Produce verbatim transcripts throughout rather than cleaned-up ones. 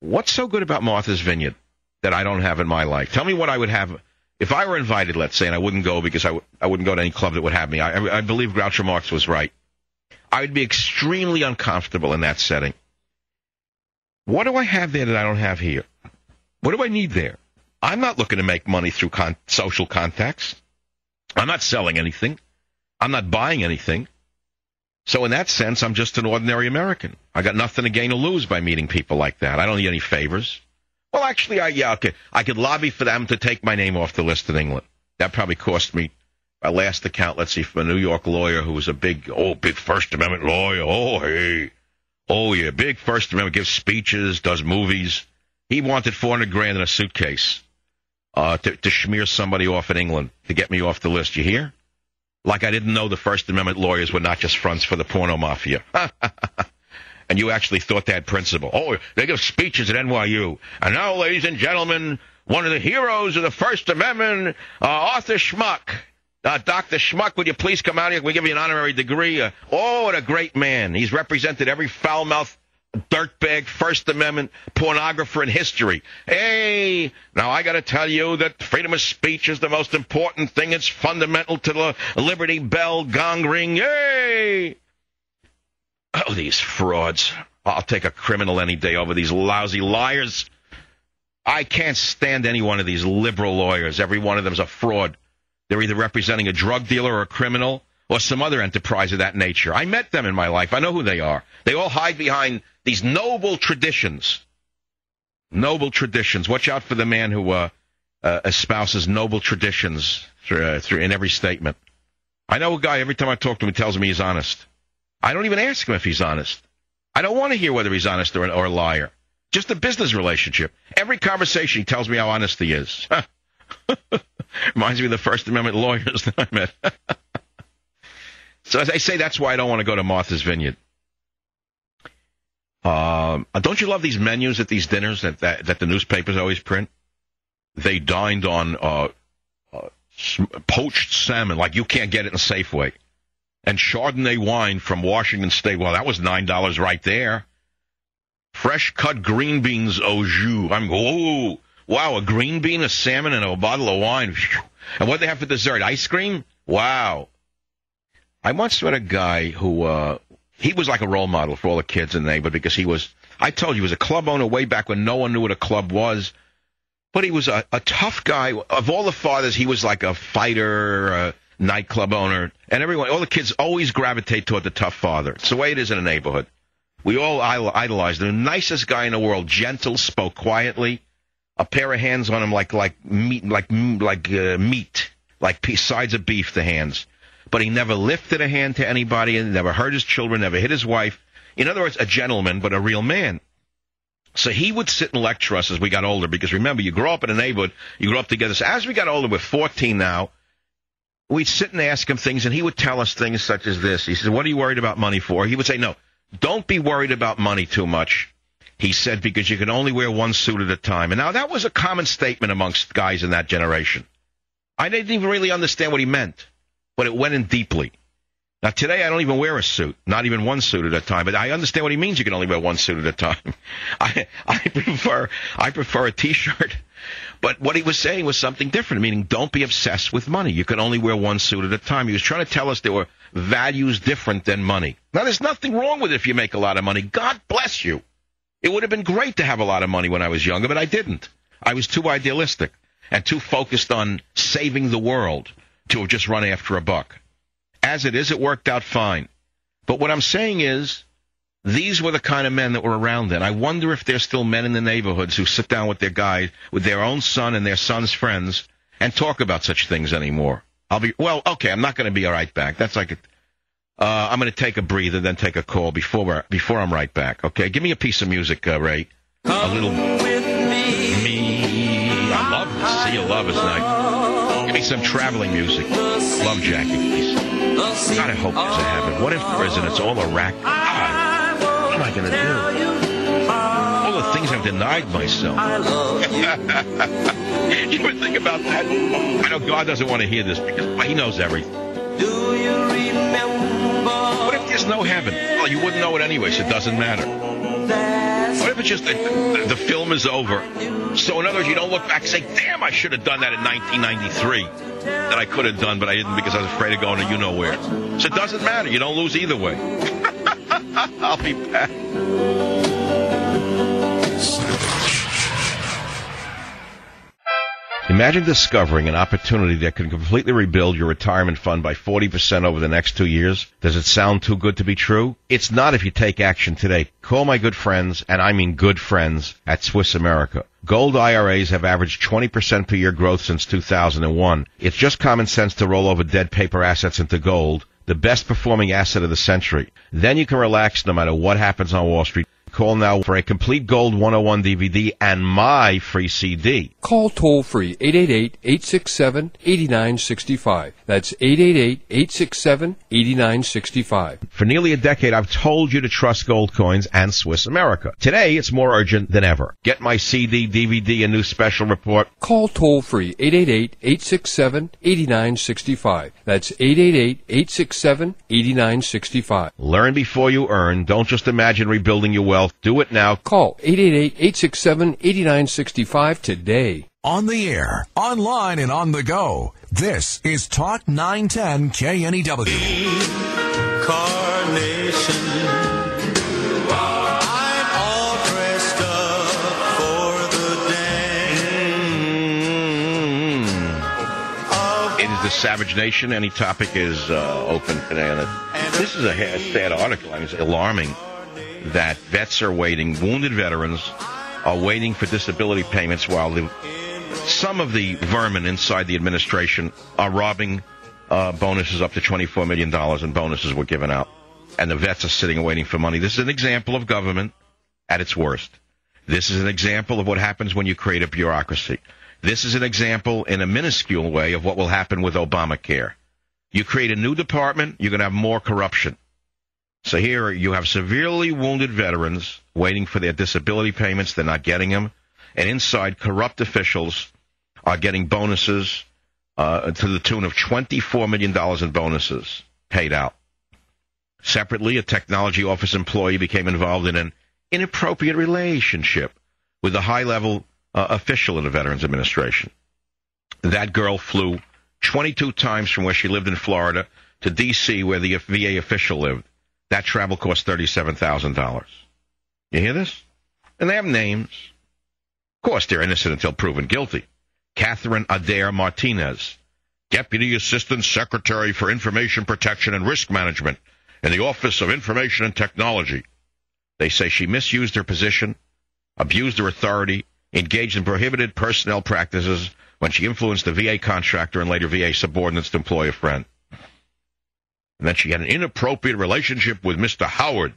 What's so good about Martha's Vineyard that I don't have in my life? Tell me what I would have if I were invited, let's say, and I wouldn't go because I, w- I wouldn't go to any club that would have me. I, I believe Groucho Marx was right. I would be extremely uncomfortable in that setting. What do I have there that I don't have here? What do I need there? I'm not looking to make money through con- social contacts. I'm not selling anything. I'm not buying anything. So in that sense, I'm just an ordinary American. I got nothing to gain or lose by meeting people like that. I don't need any favors. Well, actually, I yeah, okay. I could lobby for them to take my name off the list in England. That probably cost me, by last account, let's see, from a New York lawyer who was a big, oh, big First Amendment lawyer. Oh, hey. Oh, yeah, big First Amendment, gives speeches, does movies. He wanted four hundred grand in a suitcase uh, to, to smear somebody off in England to get me off the list. You hear? Like I didn't know the First Amendment lawyers were not just fronts for the porno mafia. And you actually thought they had principle. Oh, they give speeches at N Y U. And now, ladies and gentlemen, one of the heroes of the First Amendment, uh, Arthur Schmuck. Uh, Doctor Schmuck, would you please come out here? Can we give you an honorary degree? Uh, oh, what a great man. He's represented every foul-mouthed dirtbag, First Amendment pornographer in history. Hey, now I got to tell you that freedom of speech is the most important thing. It's fundamental to the Liberty Bell gong ring. Hey! Oh, these frauds. I'll take a criminal any day over these lousy liars. I can't stand any one of these liberal lawyers. Every one of them's a fraud. They're either representing a drug dealer or a criminal or some other enterprise of that nature. I met them in my life. I know who they are. They all hide behind these noble traditions. Noble traditions. Watch out for the man who uh, uh, espouses noble traditions through, uh, through in every statement. I know a guy, every time I talk to him, he tells me he's honest. I don't even ask him if he's honest. I don't want to hear whether he's honest or, an, or a liar. Just a business relationship. Every conversation, he tells me how honest he is. Reminds me of the First Amendment lawyers that I met. So as I say, that's why I don't want to go to Martha's Vineyard. Um, don't you love these menus at these dinners that, that, that the newspapers always print? They dined on uh, uh, poached salmon, like you can't get it in a Safeway. And Chardonnay wine from Washington State. Well, that was nine dollars right there. Fresh cut green beans au jus. I'm oh, wow, a green bean, a salmon, and a bottle of wine. And what they have for dessert? Ice cream? Wow. I once met a guy who, uh, he was like a role model for all the kids in the neighborhood because he was, I told you, he was a club owner way back when no one knew what a club was. But he was a, a tough guy. Of all the fathers, he was like a fighter, a nightclub owner. And everyone, all the kids always gravitate toward the tough father. It's the way it is in a neighborhood. We all idolize the nicest guy in the world, gentle, spoke quietly, a pair of hands on him like, like meat, like, like uh, meat, like sides of beef, the hands. But he never lifted a hand to anybody and never hurt his children, never hit his wife. In other words, a gentleman, but a real man. So he would sit and lecture us as we got older because, remember, you grow up in a neighborhood, you grow up together. So as we got older, we're fourteen now, we'd sit and ask him things, and he would tell us things such as this. He said, what are you worried about money for? He would say, no, don't be worried about money too much. He said, because you can only wear one suit at a time. And now that was a common statement amongst guys in that generation. I didn't even really understand what he meant. But it went in deeply. Now, today, I don't even wear a suit, not even one suit at a time. But I understand what he means. You can only wear one suit at a time. I, I prefer I prefer a T-shirt. But what he was saying was something different, meaning don't be obsessed with money. You can only wear one suit at a time. He was trying to tell us there were values different than money. Now, there's nothing wrong with it if you make a lot of money. God bless you. It would have been great to have a lot of money when I was younger, but I didn't. I was too idealistic and too focused on saving the world to have just run after a buck. As it is, it worked out fine. But what I'm saying is, these were the kind of men that were around then. I wonder if there's still men in the neighborhoods who sit down with their guys, with their own son and their son's friends, and talk about such things anymore. I'll be, well, okay, I'm not going to be right back. That's like, a, uh, I'm going to take a breather, then take a call before we're, before I'm right back. Okay, give me a piece of music, uh, Ray. Come a little. With me. me. I love this. See, you love us tonight. Some traveling music. Love Jackie, please. God, I hope there's a heaven. What if presidents all Iraq? God, what am I going to do? All the things I've denied myself. You would think about that. I know God doesn't want to hear this because he knows everything. What if there's no heaven? Well, you wouldn't know it anyway, so it doesn't matter. What if just the, the, the film is over. So in other words, you don't look back and say, damn, I should have done that in nineteen ninety-three. That I could have done, but I didn't because I was afraid of going to you-know-where. So it doesn't matter. You don't lose either way. I'll be back. Imagine discovering an opportunity that can completely rebuild your retirement fund by forty percent over the next two years. Does it sound too good to be true? It's not if you take action today. Call my good friends, and I mean good friends, at Swiss America. Gold I R As have averaged twenty percent per year growth since two thousand one. It's just common sense to roll over dead paper assets into gold, the best performing asset of the century. Then you can relax no matter what happens on Wall Street. Call now for a complete Gold one oh one D V D and my free C D. Call toll-free eight eight eight, eight six seven, eight nine six five. That's eight eight eight, eight six seven, eight nine six five. For nearly a decade, I've told you to trust gold coins and Swiss America. Today, it's more urgent than ever. Get my C D, D V D, and new special report. Call toll-free eight eight eight, eight six seven, eight nine six five. That's eight eight eight, eight six seven, eight nine six five. Learn before you earn. Don't just imagine rebuilding your wealth. Do it now. Call eight eight eight, eight six seven, eight nine six five today. On the air, online, and on the go. This is Talk nine ten K N E W. Incarnation. I'm all dressed up for the day. Mm-hmm. It is the Savage Nation. Any topic is uh, open today. This is a sad article. I mean, it's alarming that vets are waiting, wounded veterans are waiting for disability payments while the, some of the vermin inside the administration are robbing uh, bonuses up to twenty-four million dollars, and bonuses were given out. And the vets are sitting and waiting for money. This is an example of government at its worst. This is an example of what happens when you create a bureaucracy. This is an example in a minuscule way of what will happen with Obamacare. You create a new department, you're going to have more corruption. So here you have severely wounded veterans waiting for their disability payments. They're not getting them. And inside, corrupt officials are getting bonuses uh, to the tune of twenty-four million dollars in bonuses paid out. Separately, a technology office employee became involved in an inappropriate relationship with a high-level uh, official in the Veterans Administration. That girl flew twenty-two times from where she lived in Florida to D C, where the V A official lived. That travel cost thirty-seven thousand dollars. You hear this? And they have names. Of course, they're innocent until proven guilty. Catherine Adair Martinez, Deputy Assistant Secretary for Information Protection and Risk Management in the Office of Information and Technology. They say she misused her position, abused her authority, engaged in prohibited personnel practices when she influenced the V A contractor and later V A subordinates to employ a friend. And then she had an inappropriate relationship with Mister Howard.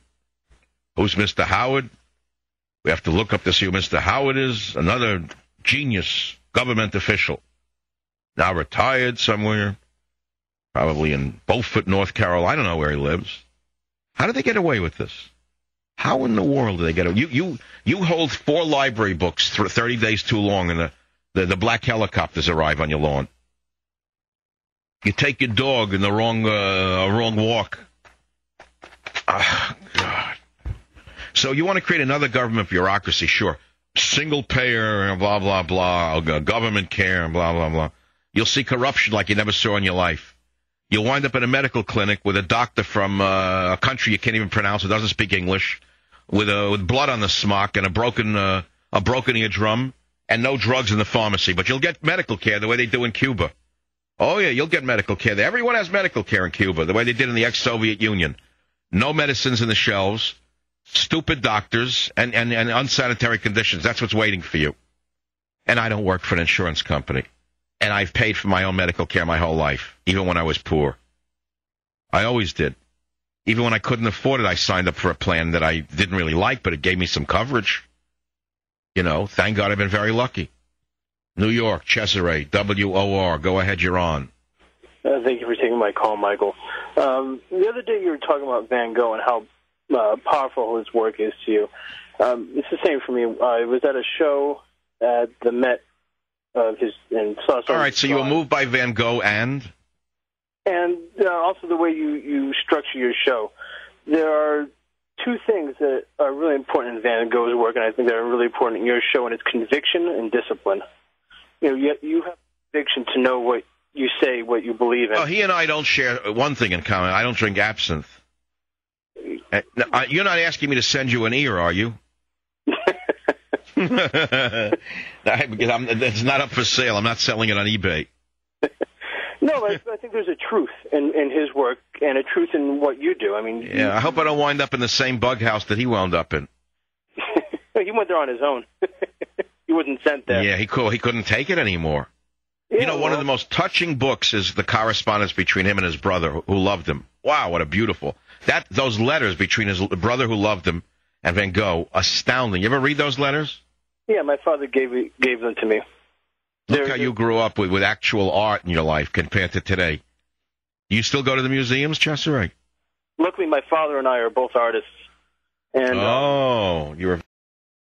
Who's Mister Howard? We have to look up to see who Mister Howard is. Another genius government official. Now retired somewhere. Probably in Beaufort, North Carolina. I don't know where he lives. How did they get away with this? How in the world did they get away? You, you, you hold four library books for thirty days too long, and the, the, the black helicopters arrive on your lawn. You take your dog in the wrong uh, wrong walk. Oh, God. So you want to create another government bureaucracy, sure. Single payer and blah, blah, blah. Government care and blah, blah, blah. You'll see corruption like you never saw in your life. You'll wind up in a medical clinic with a doctor from uh, a country you can't even pronounce, who doesn't speak English, with, a, with blood on the smock and a broken, uh, a broken eardrum and no drugs in the pharmacy. But you'll get medical care the way they do in Cuba. Oh, yeah, you'll get medical care there. Everyone has medical care in Cuba, the way they did in the ex-Soviet Union. No medicines in the shelves, stupid doctors, and, and, and unsanitary conditions. That's what's waiting for you. And I don't work for an insurance company. And I've paid for my own medical care my whole life, even when I was poor. I always did. Even when I couldn't afford it, I signed up for a plan that I didn't really like, but it gave me some coverage. You know, thank God I've been very lucky. New York, Cesare, W O R. Go ahead, you're on. Uh, thank you for taking my call, Michael. Um, the other day you were talking about Van Gogh and how uh, powerful his work is to you. Um, it's the same for me. Uh, I was at a show at the Met. Uh, his, and saw All right, so you were moved by Van Gogh and? And uh, also the way you, you structure your show. There are two things that are really important in Van Gogh's work, and I think they're really important in your show, and it's conviction and discipline. You know, you, you have conviction to know what you say, what you believe in. Oh, he and I don't share one thing in common. I don't drink absinthe. Uh, you're not asking me to send you an ear, are you? I, I'm, it's not up for sale. I'm not selling it on eBay. No, I, I think there's a truth in, in his work and a truth in what you do. I mean, yeah. You, I hope I don't wind up in the same bug house that he wound up in. He went there on his own. He wasn't sent there. Yeah, he could, he couldn't take it anymore. Yeah, you know, well, one of the most touching books is the correspondence between him and his brother, who loved him. Wow, what a beautiful that those letters between his brother, who loved him, and Van Gogh, astounding. You ever read those letters? Yeah, my father gave gave them to me. Look how you grew up with, with actual art in your life compared to today. You still go to the museums, Chester? Luckily, my father and I are both artists. And, oh, uh, you're a